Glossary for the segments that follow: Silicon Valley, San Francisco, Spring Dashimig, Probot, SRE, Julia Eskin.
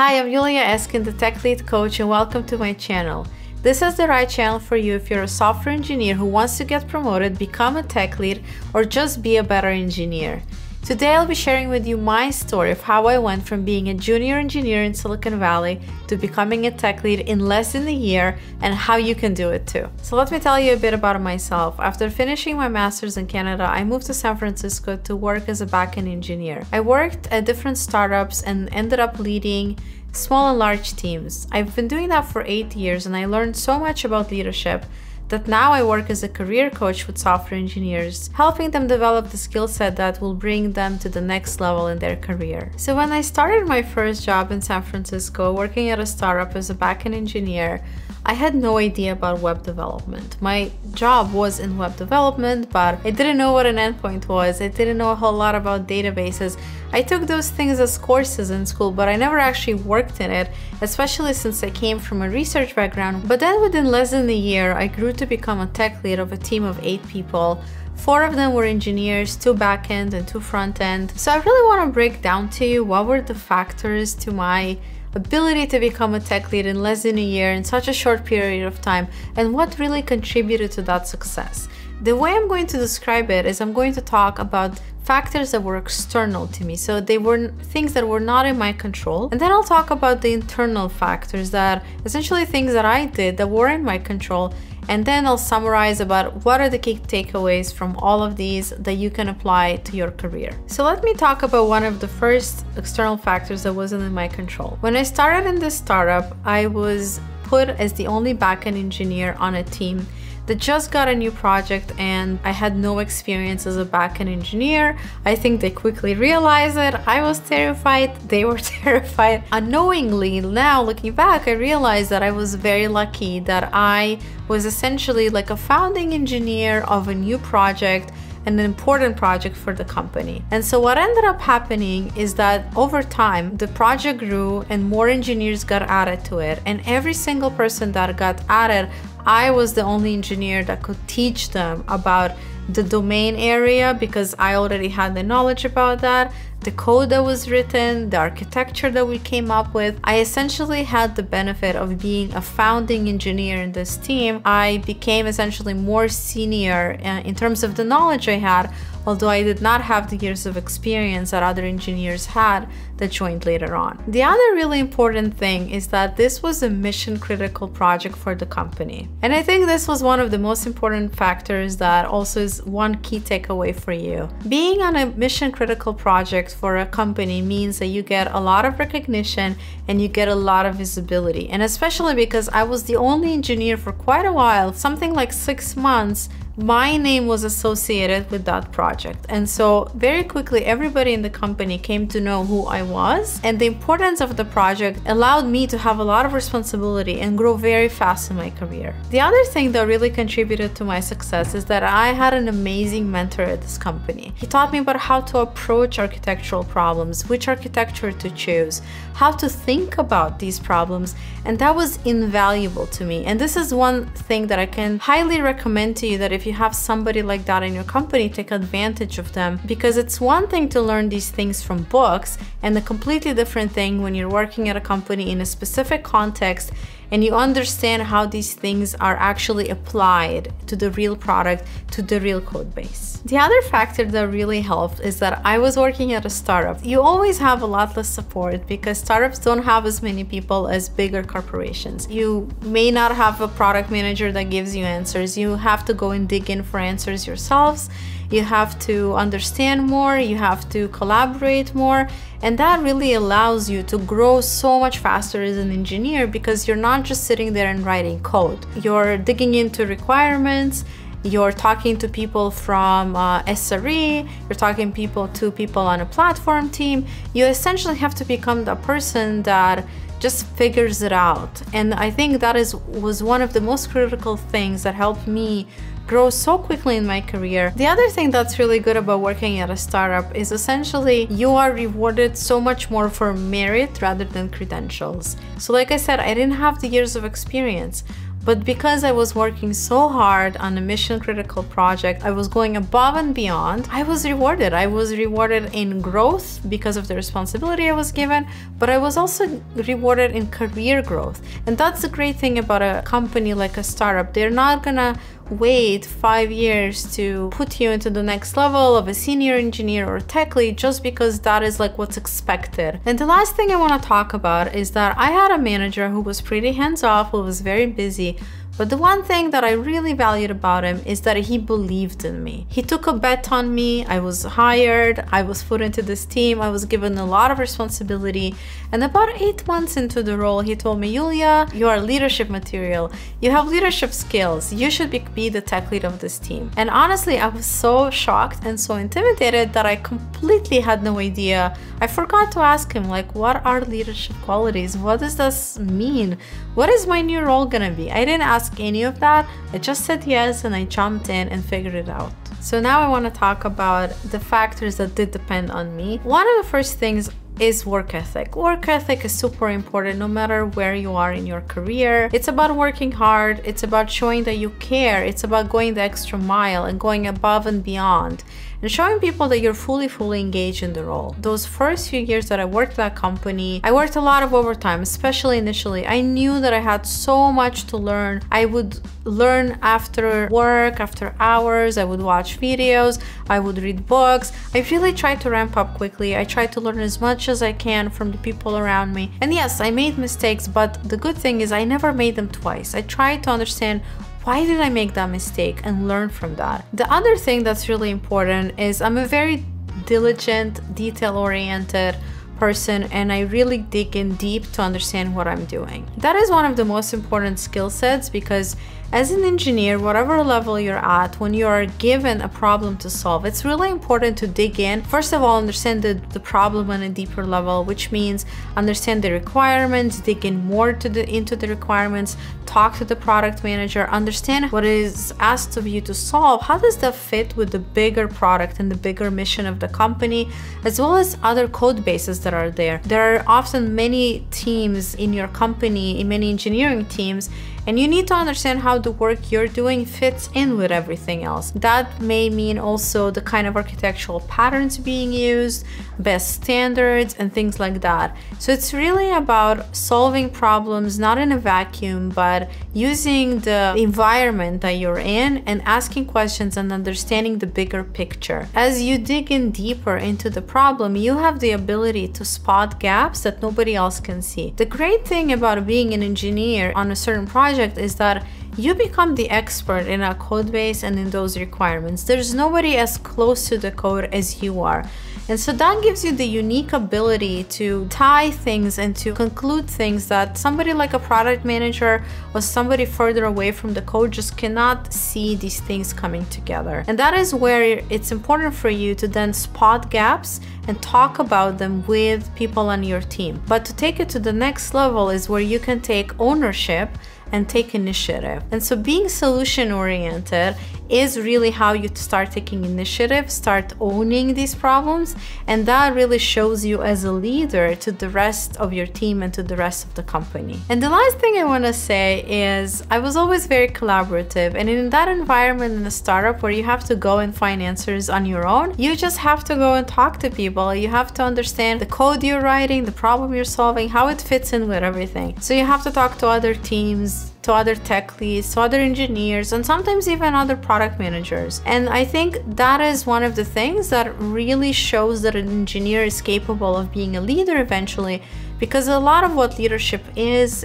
Hi, I'm Julia Eskin, the Tech Lead Coach, and welcome to my channel. This is the right channel for you if you're a software engineer who wants to get promoted, become a tech lead, or just be a better engineer. Today I'll be sharing with you my story of how I went from being a junior engineer in Silicon Valley to becoming a tech lead in less than a year, and how you can do it too. So let me tell you a bit about myself. After finishing my master's in Canada, I moved to San Francisco to work as a backend engineer. I worked at different startups and ended up leading small and large teams. I've been doing that for 8 years, and I learned so much about leadership that now I work as a career coach with software engineers, helping them develop the skill set that will bring them to the next level in their career. So when I started my first job in San Francisco, working at a startup as a backend engineer, I had no idea about web development. My job was in web development, but I didn't know what an endpoint was. I didn't know a whole lot about databases. I took those things as courses in school, but I never actually worked in it, especially since I came from a research background. But then within less than a year, I grew to become a tech lead of a team of 8 people. 4 of them were engineers, 2 backend and 2 front-end. So I really want to break down to you what were the factors to my ability to become a tech lead in less than a year, in such a short period of time, and what really contributed to that success. The way I'm going to describe it is I'm going to talk about factors that were external to me, so they were things that were not in my control, and then I'll talk about the internal factors, that essentially things that I did that were in my control, and then I'll summarize about what are the key takeaways from all of these that you can apply to your career. So let me talk about one of the first external factors that wasn't in my control. When I started in this startup, I was put as the only backend engineer on a team that just got a new project, and I had no experience as a backend engineer. I think they quickly realized it. I was terrified, they were terrified. Unknowingly, now looking back, I realized that I was very lucky that I was essentially like a founding engineer of a new project, an important project for the company. And so what ended up happening is that over time, the project grew and more engineers got added to it. And every single person that got added, I was the only engineer that could teach them about the domain area, because I already had the knowledge about that, the code that was written, the architecture that we came up with. I essentially had the benefit of being a founding engineer in this team. I became essentially more senior in terms of the knowledge I had, although I did not have the years of experience that other engineers had that joined later on. The other really important thing is that this was a mission critical project for the company. And I think this was one of the most important factors that also is one key takeaway for you. Being on a mission critical project for a company means that you get a lot of recognition and you get a lot of visibility. And especially because I was the only engineer for quite a while, something like 6 months, my name was associated with that project. And so very quickly, everybody in the company came to know who I was, and the importance of the project allowed me to have a lot of responsibility and grow very fast in my career. The other thing that really contributed to my success is that I had an amazing mentor at this company. He taught me about how to approach architectural problems, which architecture to choose, how to think about these problems, and that was invaluable to me. And this is one thing that I can highly recommend to you, that if you have somebody like that in your company, take advantage of them, because it's one thing to learn these things from books and a completely different thing when you're working at a company in a specific context and you understand how these things are actually applied to the real product, to the real code base. The other factor that really helped is that I was working at a startup. You always have a lot less support because startups don't have as many people as bigger corporations. You may not have a product manager that gives you answers. You have to go and dig in for answers yourselves. You have to understand more, you have to collaborate more, and that really allows you to grow so much faster as an engineer, because you're not just sitting there and writing code. You're digging into requirements, you're talking to people from SRE, you're talking to people on a platform team. You essentially have to become the person that just figures it out. And I think that was one of the most critical things that helped me grow so quickly in my career. The other thing that's really good about working at a startup is essentially you are rewarded so much more for merit rather than credentials. So like I said, I didn't have the years of experience, But because I was working so hard on a mission-critical project, I was going above and beyond, I was rewarded. I was rewarded in growth because of the responsibility I was given, but I was also rewarded in career growth. And that's the great thing about a company like a startup. They're not gonna wait 5 years to put you into the next level of a senior engineer or tech lead just because that is like what's expected. And the last thing I want to talk about is that I had a manager who was pretty hands-off, who was very busy. But the one thing that I really valued about him is that he believed in me. He took a bet on me. I was hired, I was put into this team, I was given a lot of responsibility. And about 8 months into the role, he told me, Julia, you are leadership material. You have leadership skills. You should be the tech lead of this team. And honestly, I was so shocked and so intimidated that I completely had no idea. I forgot to ask him, like, what are leadership qualities? What does this mean? What is my new role gonna be? I didn't ask any of that. I just said yes and I jumped in and figured it out. So now I want to talk about the factors that did depend on me. One of the first things is work ethic. Work ethic is super important no matter where you are in your career. It's about working hard. It's about showing that you care. It's about going the extra mile and going above and beyond, and showing people that you're fully engaged in the role. Those first few years that I worked at that company, I worked a lot of overtime, especially initially. I knew that I had so much to learn. I would learn after work, after hours. I would watch videos. I would read books. I really tried to ramp up quickly. I tried to learn as much as I can from the people around me. And yes, I made mistakes, but the good thing is I never made them twice. I tried to understand, why did I make that mistake, and learn from that. The other thing that's really important is I'm a very diligent, detail-oriented person, and I really dig in deep to understand what I'm doing. That is one of the most important skill sets, because as an engineer, whatever level you're at, when you are given a problem to solve, it's really important to dig in. First of all, understand the problem on a deeper level, which means understand the requirements, dig in more into the requirements, talk to the product manager, understand what is asked of you to solve. How does that fit with the bigger product and the bigger mission of the company, as well as other code bases that are there? There are often many teams in your company, in many engineering teams, and you need to understand how the work you're doing fits in with everything else. That may mean also the kind of architectural patterns being used, best standards, and things like that. So it's really about solving problems, not in a vacuum, but using the environment that you're in and asking questions and understanding the bigger picture. As you dig in deeper into the problem, you have the ability to spot gaps that nobody else can see. The great thing about being an engineer on a certain project is that you become the expert in a code base and in those requirements. There's nobody as close to the code as you are. And so that gives you the unique ability to tie things and to conclude things that somebody like a product manager or somebody further away from the code just cannot see these things coming together. And that is where it's important for you to then spot gaps and talk about them with people on your team. But to take it to the next level is where you can take ownership and take initiative. And so being solution-oriented is really how you start taking initiative, start owning these problems, and that really shows you as a leader to the rest of your team and to the rest of the company. And the last thing I want to say is I was always very collaborative, and in that environment in a startup where you have to go and find answers on your own, you just have to go and talk to people. You have to understand the code you're writing, the problem you're solving, how it fits in with everything. So you have to talk to other teams, to other tech leads, to other engineers, and sometimes even other product managers. And I think that is one of the things that really shows that an engineer is capable of being a leader eventually, because a lot of what leadership is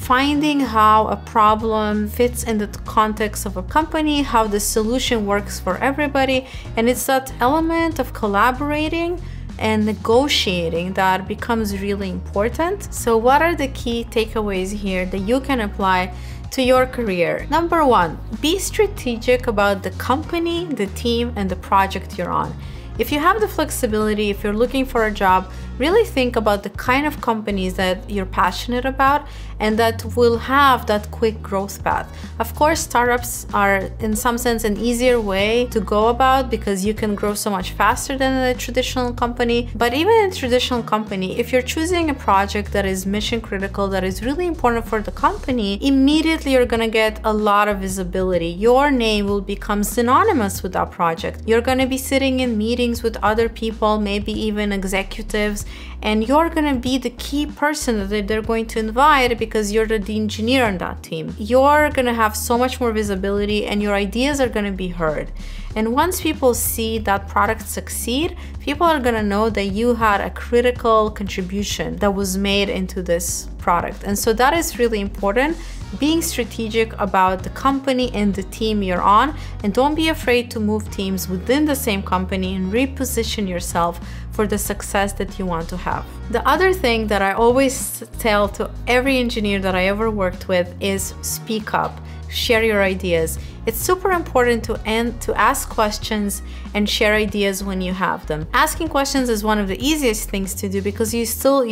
finding how a problem fits in the context of a company, how the solution works for everybody, and it's that element of collaborating and negotiating that becomes really important. So what are the key takeaways here that you can apply to your career? Number one, be strategic about the company, the team, and the project you're on. If you have the flexibility, if you're looking for a job, really think about the kind of companies that you're passionate about and that will have that quick growth path. Of course, startups are in some sense an easier way to go about because you can grow so much faster than a traditional company. But even in a traditional company, if you're choosing a project that is mission critical, that is really important for the company, immediately you're gonna get a lot of visibility. Your name will become synonymous with that project. You're gonna be sitting in meetings with other people, maybe even executives, and you're gonna be the key person that they're going to invite because you're the engineer on that team. You're gonna have so much more visibility and your ideas are gonna be heard. And once people see that product succeed, people are gonna know that you had a critical contribution that was made into this product. And so that is really important, being strategic about the company and the team you're on, and don't be afraid to move teams within the same company and reposition yourself for the success that you want to have. The other thing that I always tell to every engineer that I ever worked with is speak up, share your ideas. It's super important to ask questions and share ideas when you have them. Asking questions is one of the easiest things to do because you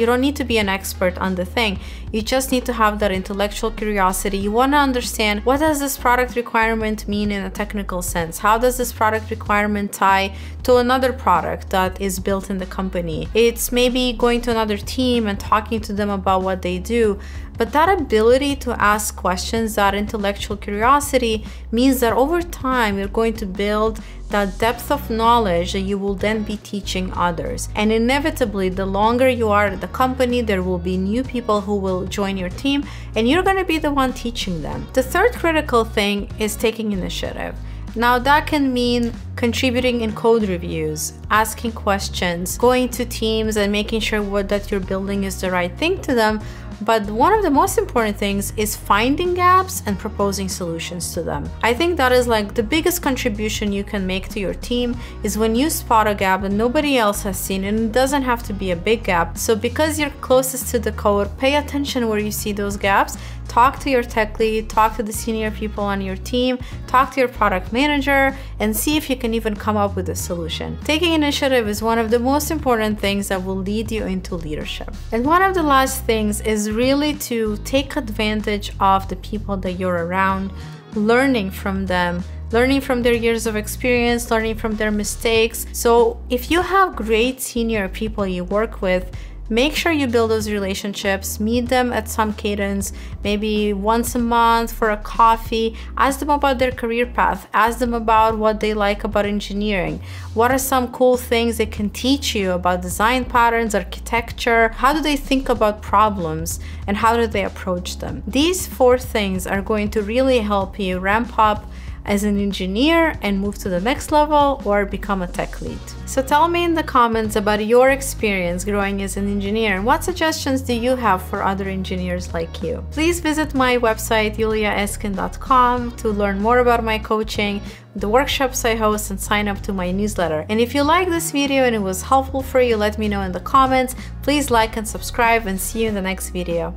don't need to be an expert on the thing. You just need to have that intellectual curiosity. You want to understand, what does this product requirement mean in a technical sense? How does this product requirement tie to another product that is built in the company? It's maybe going to another team and talking to them about what they do. But that ability to ask questions, that intellectual curiosity, means that over time you're going to build that depth of knowledge that you will then be teaching others. And inevitably, the longer you are at the company, there will be new people who will join your team, and you're going to be the one teaching them. The third critical thing is taking initiative. Now, that can mean contributing in code reviews, asking questions, going to teams and making sure that you're building is the right thing to them. But one of the most important things is finding gaps and proposing solutions to them. I think that is like the biggest contribution you can make to your team is when you spot a gap that nobody else has seen, and it doesn't have to be a big gap. So because you're closest to the code, pay attention where you see those gaps. Talk to your tech lead, talk to the senior people on your team, talk to your product manager, and see if you can even come up with a solution. Taking initiative is one of the most important things that will lead you into leadership. And one of the last things is really to take advantage of the people that you're around, learning from them, learning from their years of experience, learning from their mistakes. So if you have great senior people you work with, make sure you build those relationships, meet them at some cadence, maybe once a month for a coffee. Ask them about their career path, ask them about what they like about engineering. What are some cool things they can teach you about design patterns, architecture? How do they think about problems and how do they approach them? These four things are going to really help you ramp up as an engineer and move to the next level or become a tech lead. So tell me in the comments about your experience growing as an engineer and what suggestions do you have for other engineers like you. Please visit my website juliaeskin.com to learn more about my coaching, the workshops I host, and sign up to my newsletter. And if you like this video and it was helpful for you, let me know in the comments. Please like and subscribe, and see you in the next video.